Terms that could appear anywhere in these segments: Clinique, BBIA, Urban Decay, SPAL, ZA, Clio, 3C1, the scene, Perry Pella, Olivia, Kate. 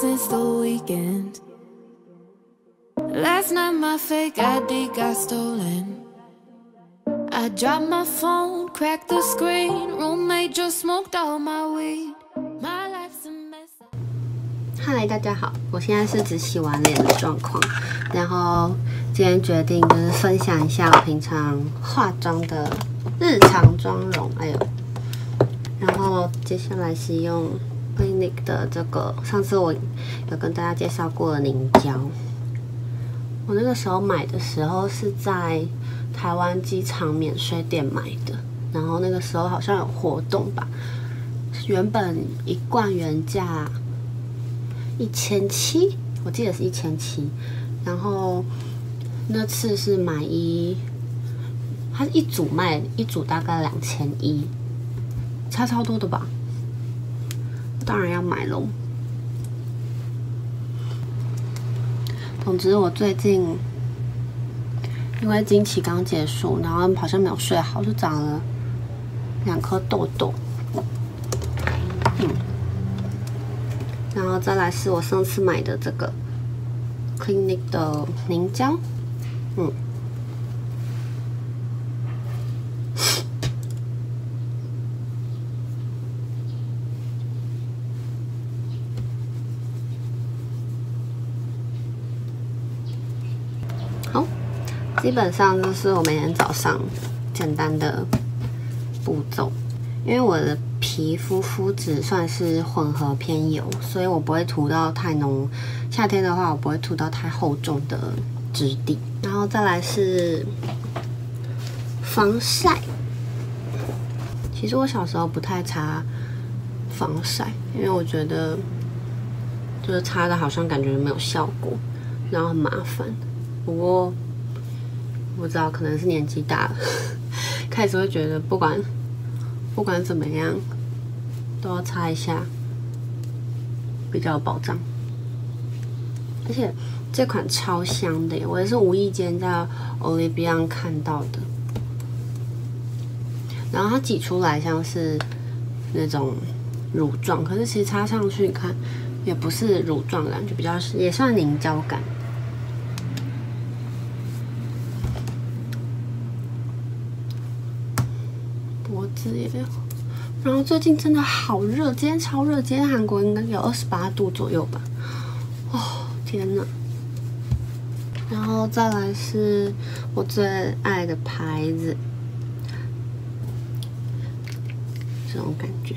since the weekend. Last night my fake ID got stolen. I dropped my phone, cracked the screen. Roommate just smoked all my weed. My life's a mess. Hi， 大家好，我现在是只洗完脸的状况，然后今天决定就是分享一下我平常化妆的日常妆容，哎呦，然后接下来是用 Clinique 的这个，上次我有跟大家介绍过的凝胶。 我那个时候买的时候是在台湾机场免税店买的，然后那个时候好像有活动吧，原本一罐原价1700，我记得是1700，然后那次是买它是一组卖，一组大概2100，差超多的吧，当然要买喽。 总之，我最近因为经期刚结束，然后好像没有睡好，就长了2颗痘痘。然后再来是我上次买的这个 Clinique 的凝胶，基本上就是我每天早上简单的步骤，因为我的皮肤肤质算是混合偏油，所以我不会涂到太浓。夏天的话，我不会涂到太厚重的质地。然后再来是防晒。其实我小时候不太擦防晒，因为我觉得就是擦的好像感觉没有效果，然后很麻烦。不过 不知道，可能是年纪大了，开始会觉得不管怎么样，都要擦一下，比较有保障。而且这款超香的耶，我也是无意间在 Olivia 看到的。然后它挤出来像是那种乳状，可是其实擦上去你看也不是乳状感，就比较也算凝胶感。 然后最近真的好热，今天超热，今天韩国应该有28度左右吧。哦，天哪！然后再来是我最爱的牌子，这种感觉。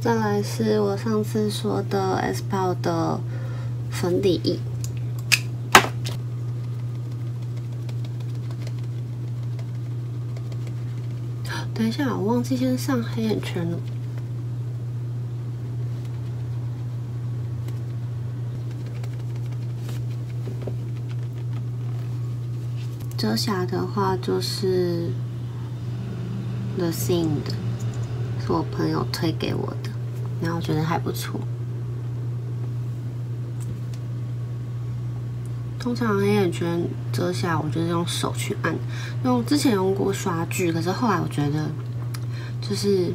再来是我上次说的 SPAL 的粉底液，等一下，我忘记先上黑眼圈了。遮瑕的话就是 the scene 的，是我朋友推给我的。 然后我觉得还不错。通常黑眼圈遮瑕，我就是用手去按，因为我之前用过刷具，可是后来我觉得就是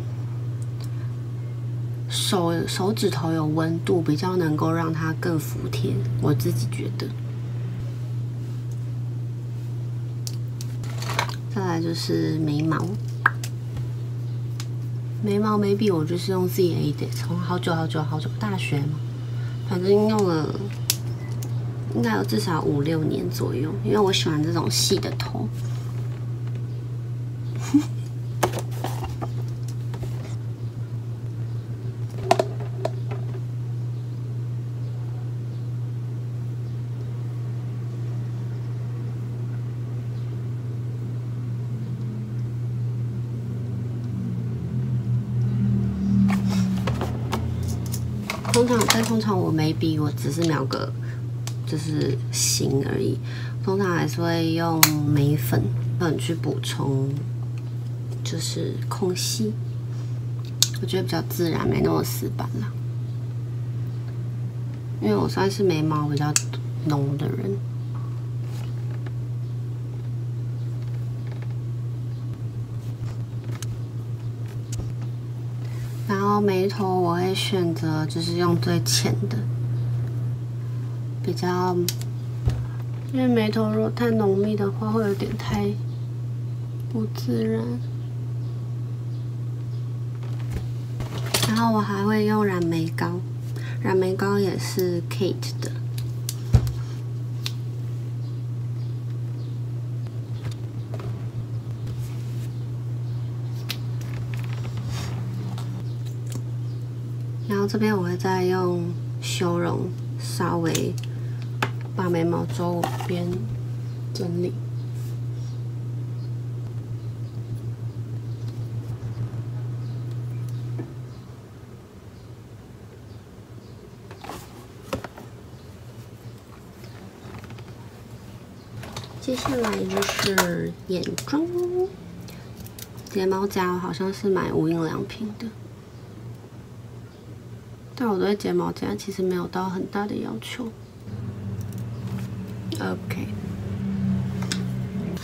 手指头有温度，比较能够让它更服帖，我自己觉得。再来就是眉毛。 眉毛眉笔我就是用 ZA 的，从好久，大学嘛，反正用了应该有至少5、6年左右，因为我喜欢这种细的头。通常我眉笔我只是描个就是形而已，通常还是会用眉粉去补充就是空隙。我我觉得比较自然，没那么死板了。因为我算是眉毛比较浓的人。然后眉头我会选择就是用最浅的，比较，因为眉头如果太浓密的话，会有点太不自然。 然后我还会用染眉膏，染眉膏也是 Kate 的。然后这边我会再用修容，稍微把眉毛周边整理。 接下来就是眼妆，睫毛夹我好像是买无印良品的，但我对睫毛夹其实没有到很大的要求。OK，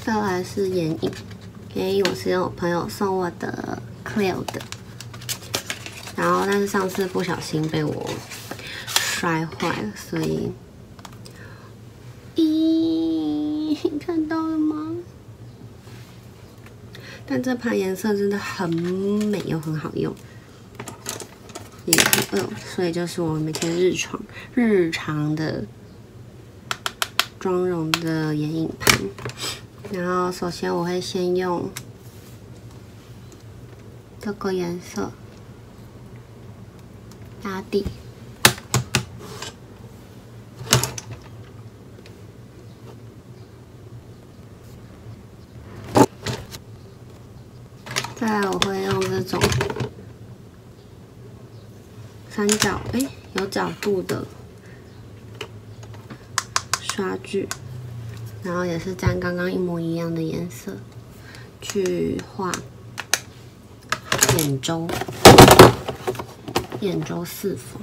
再来是眼影，眼影我是用我朋友送我的 Clio 的，然后但是上次不小心被我摔坏了，所以。 看到了吗？但这盘颜色真的很美又很好用，也很饿，所以就是我每天日常的妆容的眼影盘。然后首先我会先用这个颜色打底。 再来我会用这种三角有角度的刷具，然后也是沾刚刚一模一样的颜色去画眼周，眼周四缝。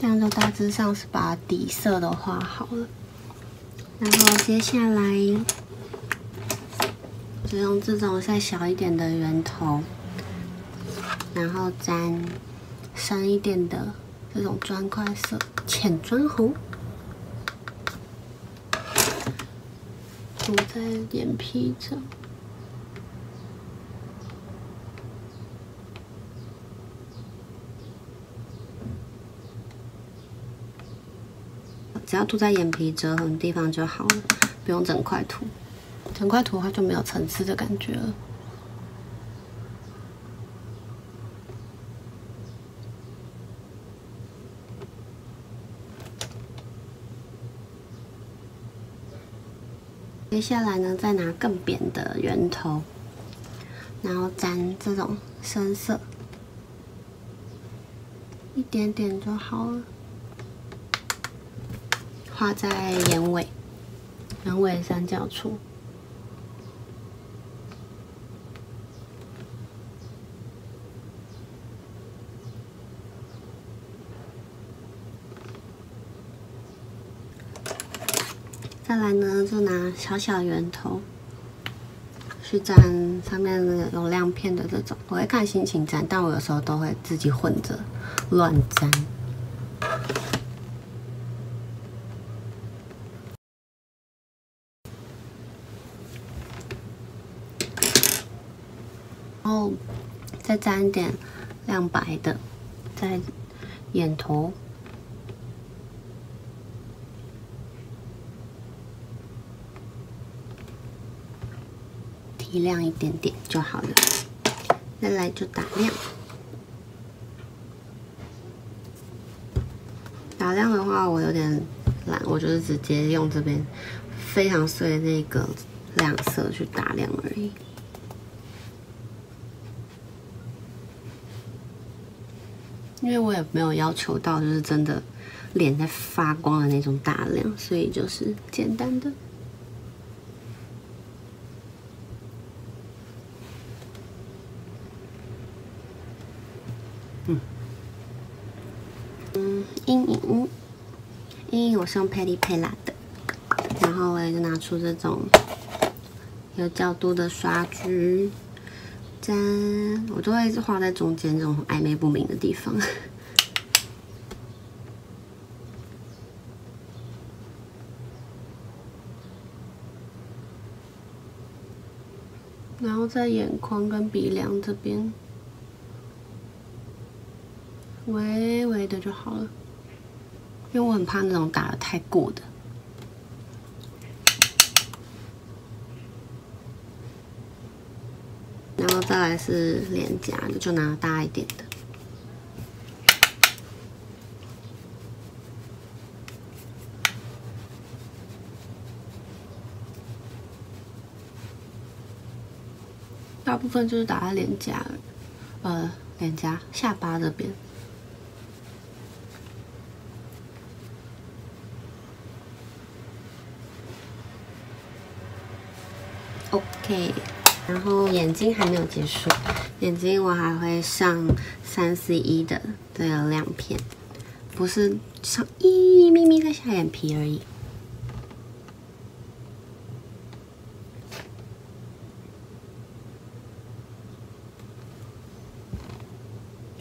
这样就大致上是把底色都画好了，然后接下来就用这种再小一点的圆头，然后沾深一点的这种砖块色浅砖红，涂在眼皮上。 只要涂在眼皮折痕地方就好了，不用整块涂。整块涂的话就没有层次的感觉了。接下来呢，再拿更扁的圆头，然后沾这种深色，一点点就好了。 画在眼尾，眼尾三角处。再来呢，就拿小小圆头去沾上面那个有亮片的这种，我会看心情沾，但我有时候都会自己混着乱沾。 然后再沾一点亮白的，在眼头，提亮一点点就好了。再来就打亮，打亮的话我有点懒，我就是直接用这边非常碎的那个亮色去打亮而已。因为我也没有要求到就是真的脸在发光的那种大量，所以就是简单的。 阴影我是用 Perry Pella 的，然后我也就拿出这种有角度的刷具，沾，我都会一直画在中间这种暧昧不明的地方。然后在眼眶跟鼻梁这边，微微的就好了。 因为我很怕那种打得太过的，然后再来是脸颊的，就拿大一点的。大部分就是打在脸颊，脸颊下巴这边。 OK， 然后眼睛还没有结束，眼睛我还会上3C1的这个亮片，不是上一咪咪在下眼皮而已。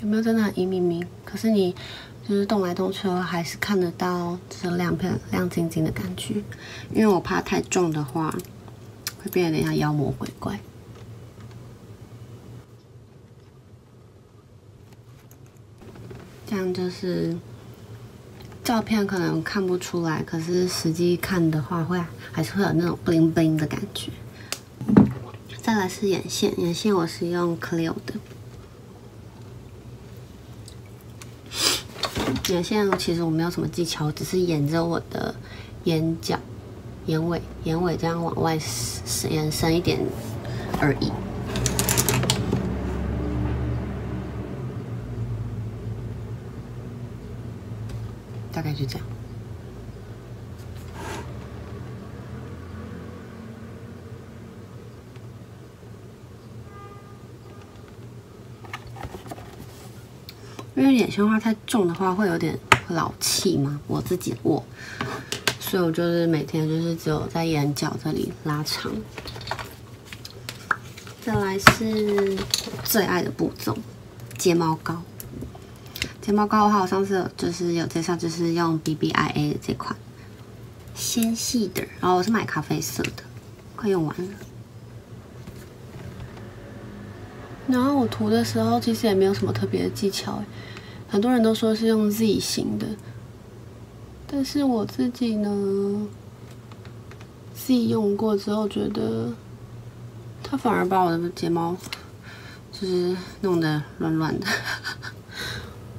有没有真的很一咪咪？可是你就是动来动去，还是看得到这亮片亮晶晶的感觉，因为我怕太重的话。 会变得有点像妖魔鬼怪。这样就是照片可能看不出来，可是实际看的话会还是会有那种 bling bling 的感觉。再来是眼线，眼线我是用 Clio 的。眼线其实我没有什么技巧，只是沿着我的眼角。 眼尾这样往外延伸一点而已。大概就这样。因为眼线画太重的话，会有点老气嘛。我自己我。 所以我就是每天就是只有在眼角这里拉长，再来是最爱的步骤，睫毛膏。睫毛膏的话，我上次有介绍，就是用 BBIA 的这款纤细的，然后我是买咖啡色的，快用完了。然后我涂的时候其实也没有什么特别的技巧，很多人都说是用 Z 型的。 但是我自己呢，自己用过之后觉得，它反而把我的睫毛就是弄得乱乱的，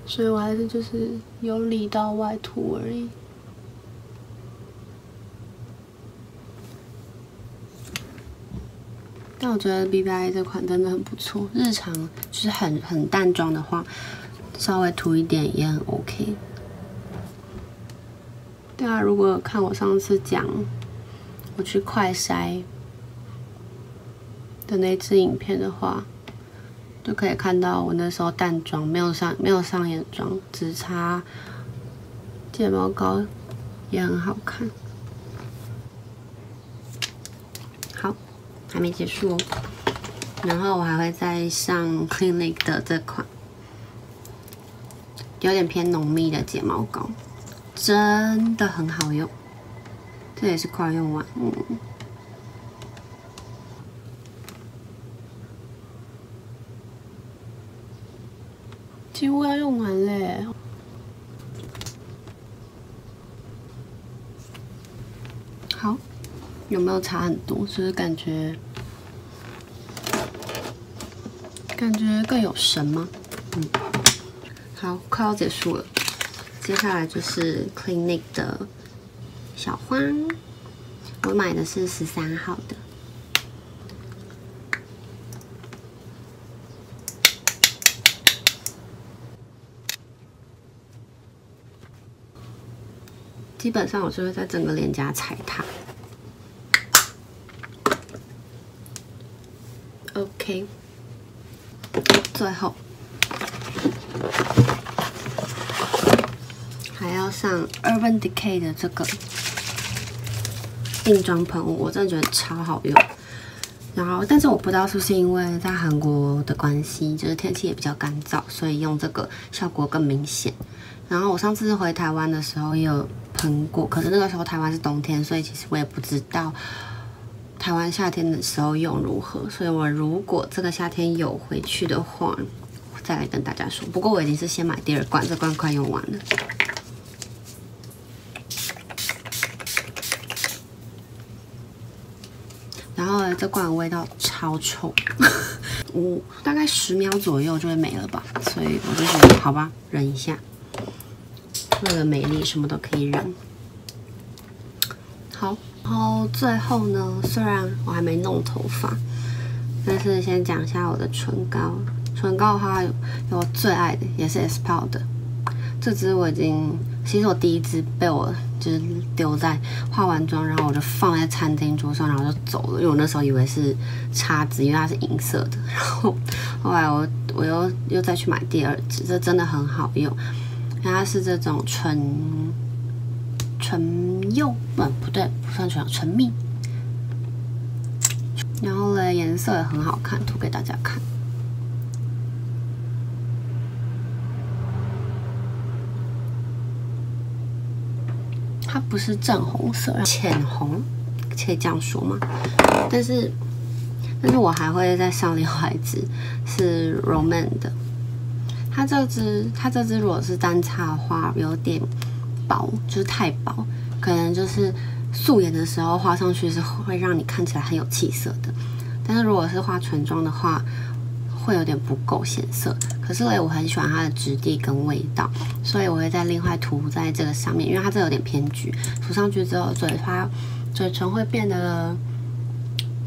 所以我还是就是由里到外涂而已。但我觉得 BBIA 这款真的很不错，日常就是很淡妆的话，稍微涂一点也很 OK。 对啊，如果看我上次讲我去快筛的那支影片的话，就可以看到我那时候淡妆没有上眼妆，只擦睫毛膏也很好看。好，还没结束哦。然后我还会再上 Clinique 的这款有点偏浓密的睫毛膏。 真的很好用，这也是快用完。几乎要用完嘞。好，有没有差很多？就是感觉更有神吗？好，快要结束了。 接下来就是 Clinique 的小花，我买的是13号的。基本上我是会在整个脸颊踩它。OK， 最后还要上 Urban Decay 的这个定妆喷雾，我真的觉得超好用。 然后，但是我不知道是不是因为在韩国的关系，就是天气也比较干燥，所以用这个效果更明显。然后我上次回台湾的时候也有喷过，可是那个时候台湾是冬天，所以其实我也不知道台湾夏天的时候用如何。所以我如果这个夏天有回去的话，我再来跟大家说。不过我已经是先买第二罐，这罐快用完了。 然后呢，这罐的味道超臭，我大概10秒左右就会没了吧，所以我就觉得好吧，忍一下。为了美丽，什么都可以忍。好，然后最后呢，虽然我还没弄头发，但是先讲一下我的唇膏。唇膏的话有我最爱的，也是 SPAL 的，这支我已经。 其实我第一支被我就是丢在化完妆，然后我就放在餐厅桌上，然后就走了。因为我那时候以为是叉子，因为它是银色的。然后后来我又再去买第二支，这真的很好用。它是这种唇釉，不对，不算唇釉，唇蜜。然后嘞，颜色也很好看，涂给大家看。 它不是正红色，浅红，可以这样说吗？但是我还会再上另外一支，是 Roman 的。它这支如果是单擦的话，有点薄，就是太薄，可能就是素颜的时候画上去是会让你看起来很有气色的。但是如果是画唇妆的话，会有点不够显色。 可是我很喜欢它的质地跟味道，所以我会再另外涂在这个上面，因为它这有点偏橘，涂上去之后，嘴唇会变得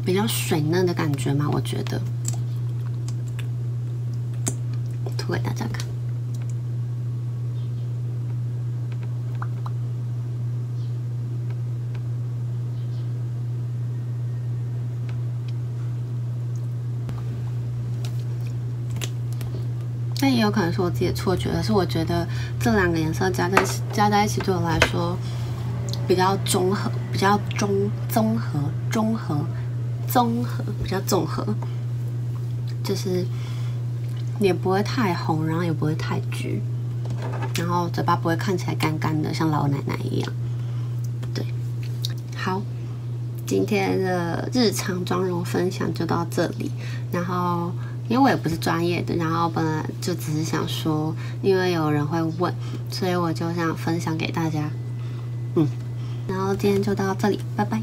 比较水嫩的感觉嘛，我觉得。涂给大家看。但也有可能是我自己的错觉，可是我觉得这两个颜色加在一起对我来说比较综合，比较综合，就是也不会太红，然后也不会太橘，然后嘴巴不会看起来干干的，像老奶奶一样。对，好，今天的日常妆容分享就到这里，然后。 因为我也不是专业的，然后本来就只是想说，因为有人会问，所以我就想分享给大家。然后今天就到这里，拜拜。